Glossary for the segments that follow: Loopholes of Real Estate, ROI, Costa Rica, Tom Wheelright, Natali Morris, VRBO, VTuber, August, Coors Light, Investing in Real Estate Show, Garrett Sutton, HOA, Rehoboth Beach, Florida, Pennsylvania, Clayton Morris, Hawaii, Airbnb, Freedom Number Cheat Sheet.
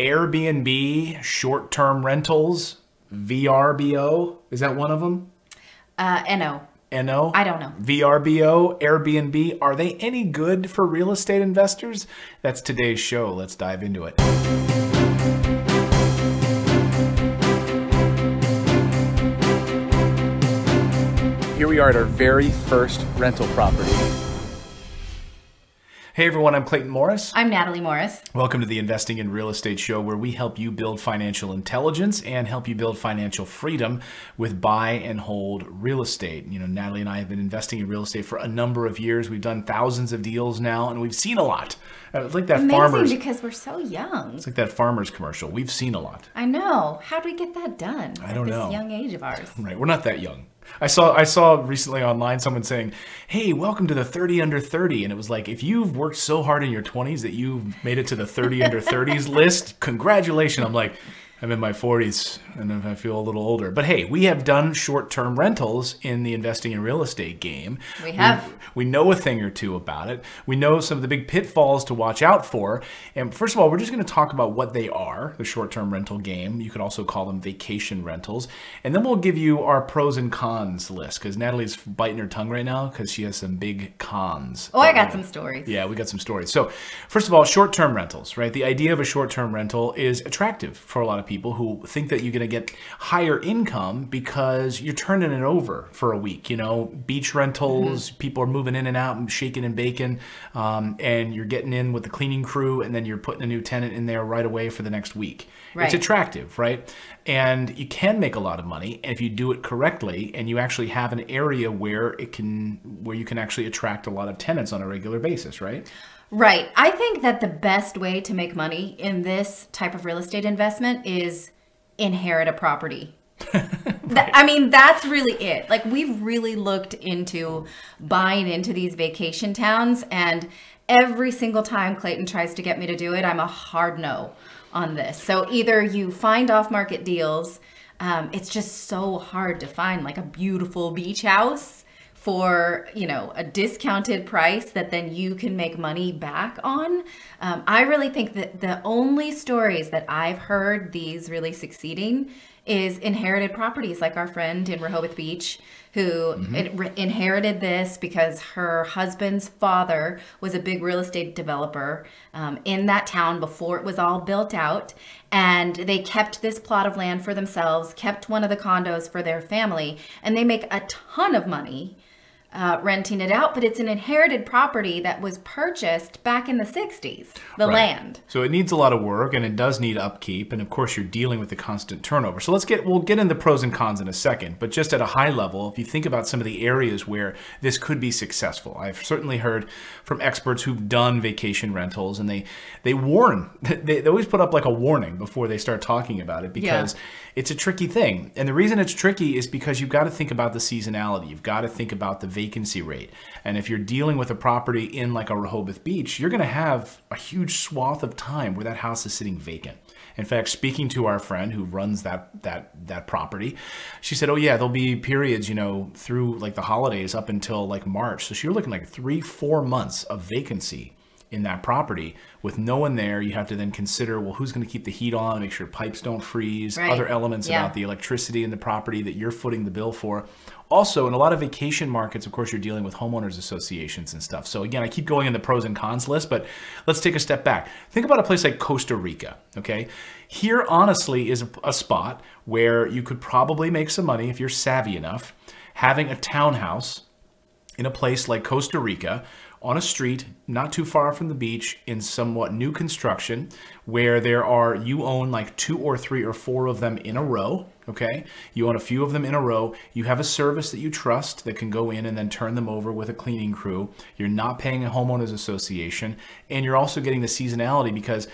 Airbnb, short-term rentals, VRBO. Is that one of them? NO. NO? I don't know. VRBO, Airbnb. Are they any good for real estate investors? That's today's show. Let's dive into it. Here we are at our very first rental property. Hey everyone, I'm Clayton Morris. I'm Natali Morris. Welcome to the Investing in Real Estate Show, where we help you build financial intelligence and help you build financial freedom with buy and hold real estate. You know, Natali and I have been investing in real estate for a number of years. We've done thousands of deals now, and we've seen a lot. It's like that amazing farmer's... because we're so young. It's like that farmer's commercial. We've seen a lot. I know. How do we get that done? I don't know. This young age of ours. Right. We're not that young. I saw recently online someone saying, hey, welcome to the 30 under 30. And it was like, if you've worked so hard in your 20s that you've made it to the 30 under 30s list, congratulations. I'm like, I'm in my 40s and I feel a little older. But hey, we have done short-term rentals in the investing in real estate game. We have. We know a thing or two about it. We know some of the big pitfalls to watch out for. And first of all, we're just going to talk about what they are, the short-term rental game. You could also call them vacation rentals. And then we'll give you our pros and cons list, because Natalie's biting her tongue right now because she has some big cons. Oh, I got some stories. Yeah, we got some stories. So first of all, short-term rentals, right? The idea of a short-term rental is attractive for a lot of people who think that you're going to get higher income because you're turning it over for a week. You know, beach rentals, people are moving in and out and shaking and baking, and you're getting in with the cleaning crew, and then you're putting a new tenant in there right away for the next week. Right. It's attractive, right? And you can make a lot of money if you do it correctly, and you actually have an area where it can, where you can actually attract a lot of tenants on a regular basis, right? Right. I think that the best way to make money in this type of real estate investment is inherit a property. Right. I mean, that's really it. Like, we've really looked into buying into these vacation towns, and every single time Clayton tries to get me to do it, I'm a hard no on this. So either you find off-market deals. It's just so hard to find like a beautiful beach house for, you know, a discounted price that then you can make money back on. I really think that the only stories that I've heard these really succeeding is inherited properties, like our friend in Rehoboth Beach, who inherited this because her husband's father was a big real estate developer in that town before it was all built out. And they kept this plot of land for themselves, kept one of the condos for their family, and they make a ton of money renting it out, but it's an inherited property that was purchased back in the 60s, the land. So it needs a lot of work, and it does need upkeep, and of course you're dealing with the constant turnover. So let's get, we'll get into pros and cons in a second, but just at a high level, if you think about some of the areas where this could be successful, I've certainly heard from experts who've done vacation rentals, and they warn, they always put up like a warning before they start talking about it, because it's a tricky thing. And the reason it's tricky is because you've got to think about the seasonality, you've got to think about the vacancy rate. And if you're dealing with a property in like a Rehoboth Beach, you're going to have a huge swath of time where that house is sitting vacant. In fact, speaking to our friend who runs that property, she said, oh yeah, there'll be periods, you know, through like the holidays up until like March. So you're looking like 3-4 months of vacancy in that property with no one there. You have to then consider, well, who's going to keep the heat on, make sure pipes don't freeze, other elements about the electricity in the property that you're footing the bill for. Also, in a lot of vacation markets, of course, you're dealing with homeowners associations and stuff. So again, I keep going in the pros and cons list, but let's take a step back. Think about a place like Costa Rica, okay? Here, honestly, is a spot where you could probably make some money if you're savvy enough, having a townhouse in a place like Costa Rica on a street not too far from the beach in somewhat new construction, where there are, you own like 2 or 3 or 4 of them in a row, okay? You own a few of them in a row. You have a service that you trust that can go in and then turn them over with a cleaning crew. You're not paying a homeowners association, and you're also getting the seasonality because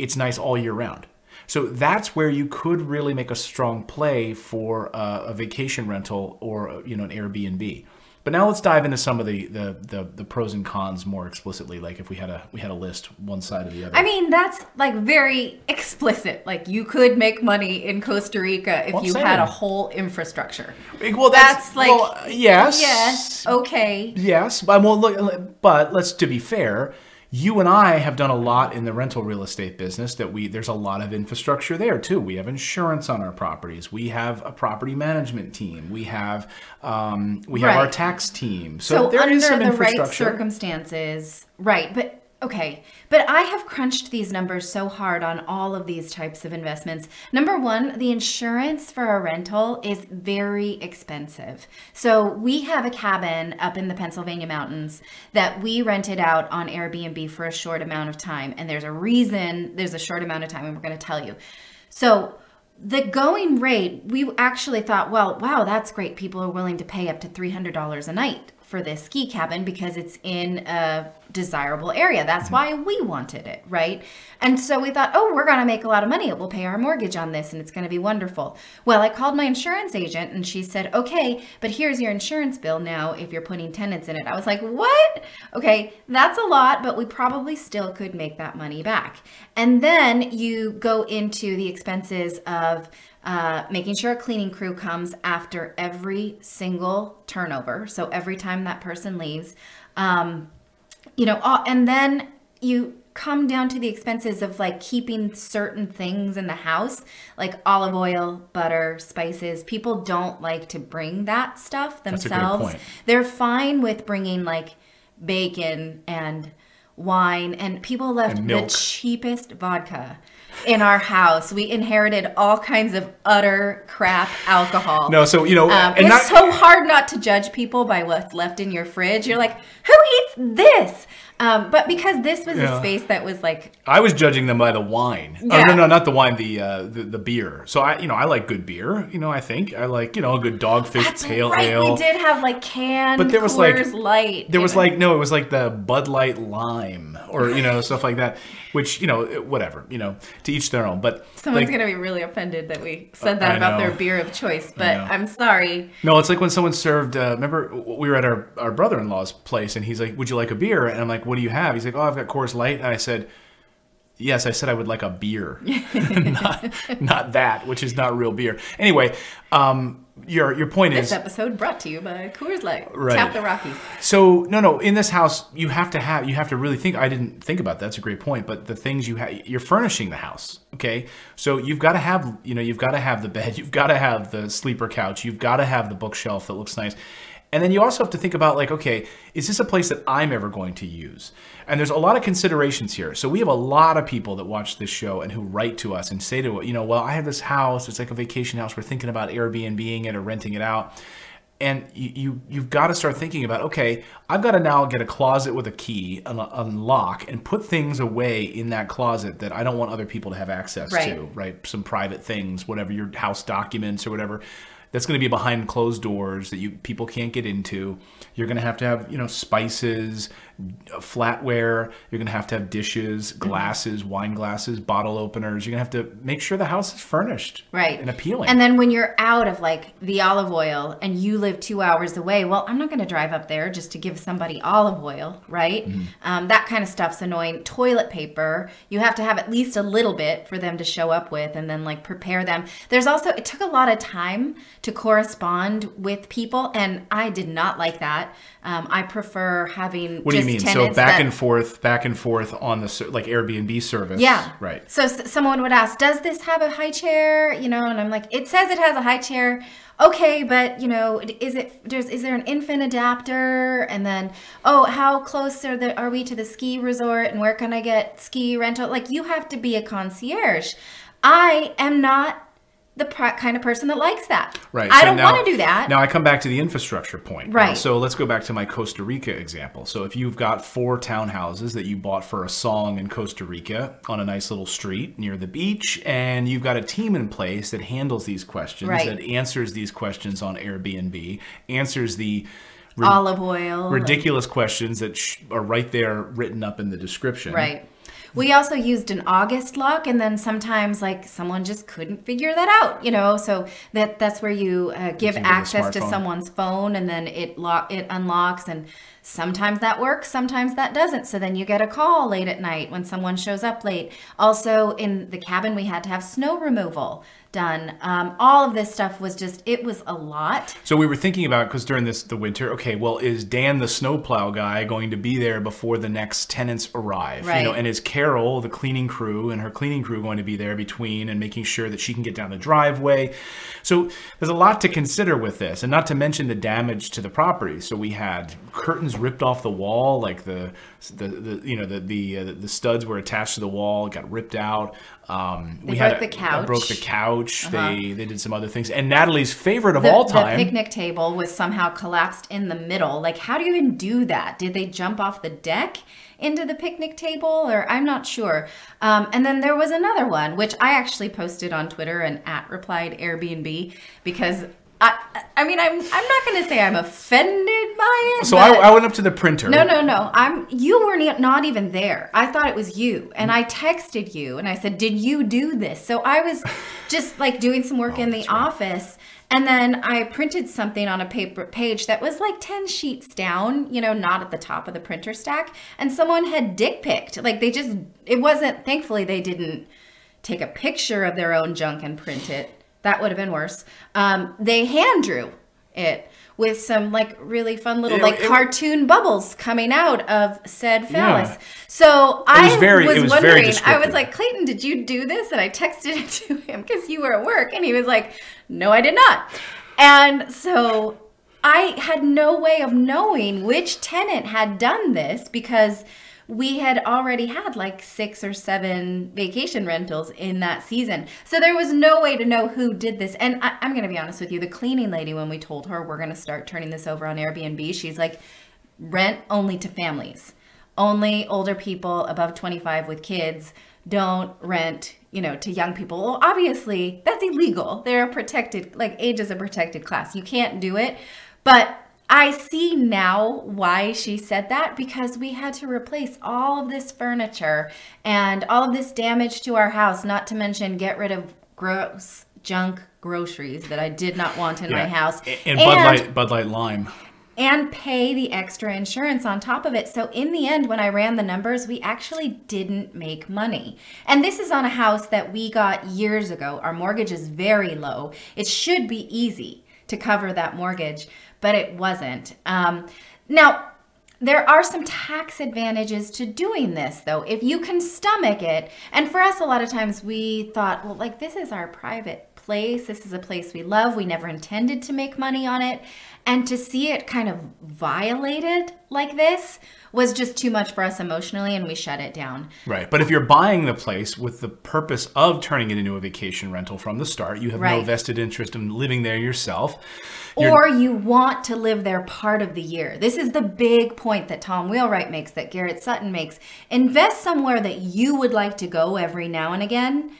it's nice all year round. So that's where you could really make a strong play for a vacation rental or, you know, an Airbnb. But now let's dive into some of the pros and cons more explicitly, like if we had a list one side or the other. I mean, that's like very explicit. Like, you could make money in Costa Rica if you had a whole infrastructure. Well, that's like, well, yes. Yes, okay. Yes, but, well, look, but let's, to be fair, You and I have done a lot in the rental real estate business that there's a lot of infrastructure there too. We have insurance on our properties. We have a property management team. We have we have our tax team. So there is some infrastructure. Right circumstances, right? But okay, but I have crunched these numbers so hard on all of these types of investments. Number one, the insurance for a rental is very expensive. So we have a cabin up in the Pennsylvania mountains that we rented out on Airbnb for a short amount of time. And there's a reason there's a short amount of time, and we're going to tell you. So the going rate, we actually thought, well, wow, that's great. People are willing to pay up to $300 a night for this ski cabin because it's in a desirable area. That's why we wanted it, right? And so we thought, oh, we're gonna make a lot of money. We'll pay our mortgage on this and it's gonna be wonderful. Well, I called my insurance agent and she said, okay, but here's your insurance bill now if you're putting tenants in it. I was like, what? Okay, that's a lot, but we probably still could make that money back. And then you go into the expenses of making sure a cleaning crew comes after every single turnover. So every time that person leaves, you know, and then you come down to the expenses of like keeping certain things in the house, like olive oil, butter, spices. People don't like to bring that stuff themselves. They're fine with bringing like bacon and wine, and people left and the cheapest vodka in our house. We inherited all kinds of utter crap alcohol. No, so, you know, and it's so hard not to judge people by what's left in your fridge. You're like, who eats this? But because this was a space that was like, I was judging them by the wine. Yeah. Oh, no, no, not the wine, the beer. So I, you know, I like good beer. You know, I think I like, you know, a good Dogfish Pale Ale. We did have like canned, but there was Coors Light. There was like, no, it was like the Bud Light Lime or, you know, stuff like that, which, you know, whatever, you know, to each their own. But someone's like, going to be really offended that we said that about their beer of choice, but I'm sorry. No, it's like when someone served, remember we were at our brother-in-law's place and he's like, would you like a beer? And I'm like, what do you have? He's like, oh, I've got Coors Light. And I said, yes, I said I would like a beer, not that, which is not real beer. Anyway, your point is, this episode brought to you by Coors Light. Right. Tap the Rockies. So no, in this house you have to have, really think. I didn't think about that. That's a great point. But the things you have, you're furnishing the house. Okay, so you've got to have, you know, you've got to have the bed, you've got to have the sleeper couch, you've got to have the bookshelf that looks nice. And then you also have to think about like, okay, is this a place that I'm ever going to use? And there's a lot of considerations here. So we have a lot of people that watch this show and who write to us and say to us, you know, well, I have this house. It's like a vacation house. We're thinking about Airbnb-ing it or renting it out. And you've got to start thinking about, okay, I've got to now get a closet with a key, unlock, and put things away in that closet that I don't want other people to have access to, right? Some private things, whatever, your house documents or whatever. That's going to be behind closed doors that people can't get into. You're going to have, you know, spices, flatware. You're going to have dishes, glasses, wine glasses, bottle openers. You're going to have to make sure the house is furnished and appealing. And then when you're out of like the olive oil and you live 2 hours away, well, I'm not going to drive up there just to give somebody olive oil, right? That kind of stuff's annoying. Toilet paper, you have to have at least a little bit for them to show up with and then like prepare them. There's also, it took a lot of time to correspond with people, and I did not like that. I prefer having just tenants. What do you mean? So back and forth on the like Airbnb service. Yeah. Right. So someone would ask, "Does this have a high chair?" You know, and I'm like, "It says it has a high chair." Okay, but you know, is there an infant adapter? And then, oh, how close are we to the ski resort? And where can I get ski rental? Like, you have to be a concierge. I am not the kind of person that likes that. Right. I don't want to do that. Now I come back to the infrastructure point. Right. So let's go back to my Costa Rica example. So if you've got 4 townhouses that you bought for a song in Costa Rica on a nice little street near the beach, and you've got a team in place that handles these questions, that answers these questions on Airbnb, answers the olive oil, ridiculous questions that are right there written up in the description. Right. We also used an August lock, and then sometimes like someone just couldn't figure that out, you know, so that's where you give access to someone's phone and then it unlocks, and Sometimes that works, sometimes that doesn't. So then you get a call late at night when someone shows up late. Also in the cabin, we had to have snow removal done. All of this stuff was just, it was a lot. So we were thinking about, because during the winter, okay, well, is Dan the snowplow guy going to be there before the next tenants arrive? Right. You know, and is Carol, the cleaning crew, and her cleaning crew going to be there between and making sure that she can get down the driveway? So there's a lot to consider with this, and not to mention the damage to the property. So we had curtains ripped off the wall, like the studs were attached to the wall, got ripped out. They broke the couch. They did some other things. And Natalie's favorite of all time, the picnic table was somehow collapsed in the middle. Like, how do you even do that? Did they jump off the deck into the picnic table? Or I'm not sure. And then there was another one, which I actually posted on Twitter and @repliedairbnb, because I mean, I'm not going to say I'm offended by it. So I went up to the printer. No. You were not even there. I thought it was you. And I texted you and I said, did you do this? So I was just like doing some work in the office. And then I printed something on a paper page that was like 10 sheets down, you know, not at the top of the printer stack. And someone had dick picked. Like, they just, it wasn't, thankfully they didn't take a picture of their own junk and print it. That would have been worse. They hand drew it with some like really fun little cartoon bubbles coming out of said phallus. Yeah. So I was wondering, I was like, Clayton, did you do this? And I texted it to him because you were at work, and he was like, no, I did not. And so I had no way of knowing which tenant had done this, because we had already had like 6 or 7 vacation rentals in that season. So there was no way to know who did this. And I'm going to be honest with you, the cleaning lady, when we told her we're going to start turning this over on Airbnb, she's like, rent only to families, only older people above 25 with kids. Don't rent, you know, to young people. Well, obviously that's illegal. They're a protected, like, age is a protected class. You can't do it. But I see now why she said that, because we had to replace all of this furniture and all of this damage to our house, not to mention get rid of gross junk groceries that I did not want in my house. And Bud Light Lime. And pay the extra insurance on top of it. So in the end, when I ran the numbers, we actually didn't make money. And this is on a house that we got years ago. Our mortgage is very low. It should be easy to cover that mortgage, but it wasn't. Now, there are some tax advantages to doing this, though, if you can stomach it. And for us, a lot of times we thought, well, like, this is our private place. This is a place we love. We never intended to make money on it. And to see it kind of violated like this was just too much for us emotionally, and we shut it down. Right. But if you're buying the place with the purpose of turning it into a vacation rental from the start, you have no vested interest in living there yourself. Or you want to live there part of the year. This is the big point that Tom Wheelright makes, that Garrett Sutton makes. Invest somewhere that you would like to go every now and again.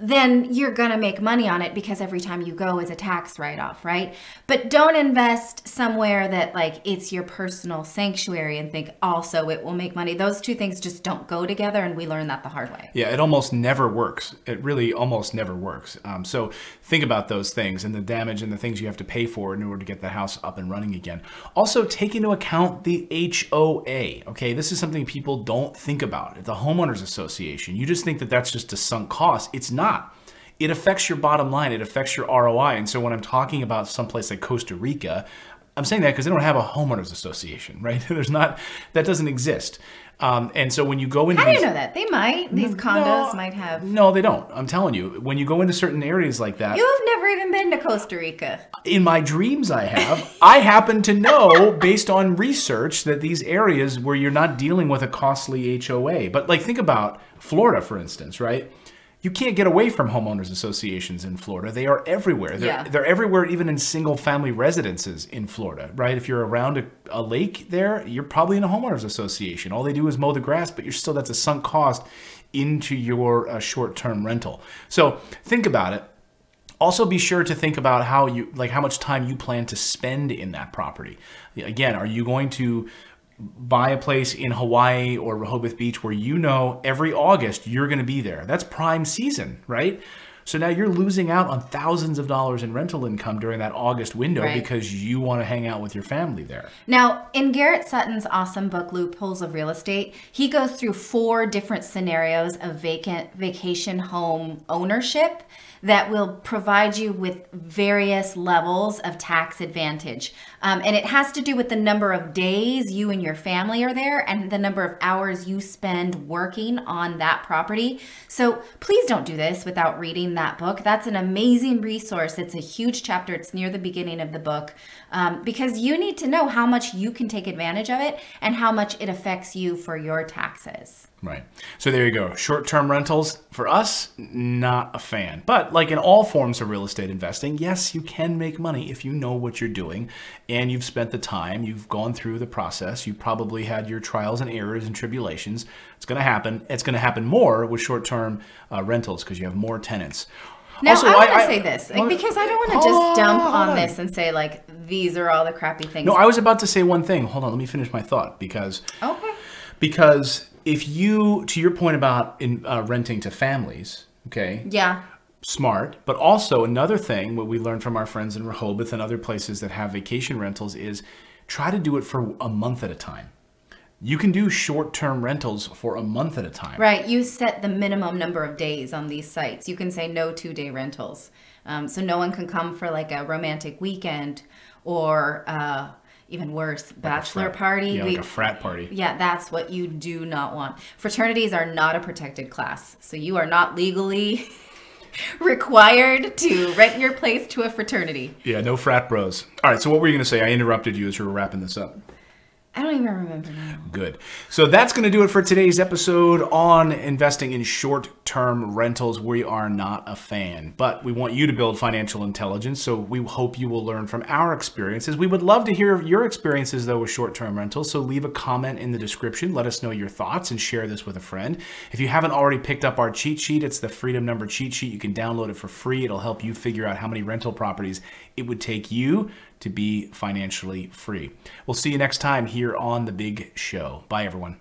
Then you're going to make money on it, because every time you go is a tax write-off, right? But don't invest somewhere that, like, it's your personal sanctuary and think also it will make money. Those two things just don't go together, and we learned that the hard way. Yeah, it almost never works. It really almost never works. So think about those things and the damage and the things you have to pay for in order to get the house up and running again. Also, take into account the HOA, okay? This is something people don't think about. The homeowners association. You just think that that's just a sunk cost. It's not. It affects your bottom line. It affects your ROI. And so when I'm talking about someplace like Costa Rica, I'm saying that because they don't have a homeowners association, right? There's not, that doesn't exist. And so when you go into, how do you know that? They might, these condos might have. No, they don't. I'm telling you, when you go into certain areas like that. You've never even been to Costa Rica. In my dreams I have. I happen to know, based on research, that these areas where you're not dealing with a costly HOA. But, like, think about Florida, for instance, right? You can't get away from homeowners associations in Florida. They are everywhere. They're everywhere, even in single-family residences in Florida, right? If you're around a lake there, you're probably in a homeowners association. All they do is mow the grass, but you're still, that's a sunk cost into your short-term rental. So think about it. Also, be sure to think about how you, like, how much time you plan to spend in that property. Again, are you going to buy a place in Hawaii or Rehoboth Beach where you know every August you're going to be there? That's prime season, right? So now you're losing out on thousands of dollars in rental income during that August window because you want to hang out with your family there. Now, in Garrett Sutton's awesome book, Loopholes of Real Estate, he goes through 4 different scenarios of vacation home ownership that will provide you with various levels of tax advantage. And it has to do with the number of days you and your family are there and the number of hours you spend working on that property. So please don't do this without reading that book. That's an amazing resource. It's a huge chapter. It's near the beginning of the book because you need to know how much you can take advantage of it and how much it affects you for your taxes. Right. So there you go. Short-term rentals for us, not a fan. But like in all forms of real estate investing, yes, you can make money if you know what you're doing and you've spent the time, you've gone through the process, you probably had your trials and errors and tribulations. It's going to happen. It's going to happen more with short-term rentals because you have more tenants. Now, also, I want to say this because I don't want to just dump on this and say like, these are all the crappy things. No, I was about to say one thing. Hold on. Let me finish my thought because, if you, to your point about renting to families, okay? Yeah. Smart. But also another thing, what we learned from our friends in Rehoboth and other places that have vacation rentals is try to do it for a month at a time. You can do short-term rentals for a month at a time. Right. You set the minimum number of days on these sites. You can say no two-day rentals. So no one can come for like a romantic weekend or... even worse, bachelor party. Yeah, like a frat party. Yeah, that's what you do not want. Fraternities are not a protected class. So you are not legally required to rent your place to a fraternity. Yeah, no frat bros. All right, so what were you going to say? I interrupted you as you were wrapping this up. I don't even remember now. Good. So that's going to do it for today's episode on investing in short-term rentals. We are not a fan, but we want you to build financial intelligence, so we hope you will learn from our experiences. We would love to hear your experiences, though, with short-term rentals, so leave a comment in the description. Let us know your thoughts and share this with a friend. If you haven't already picked up our cheat sheet, it's the Freedom Number Cheat Sheet. You can download it for free. It'll help you figure out how many rental properties it would take you to be financially free. We'll see you next time here on The Big Show. Bye, everyone.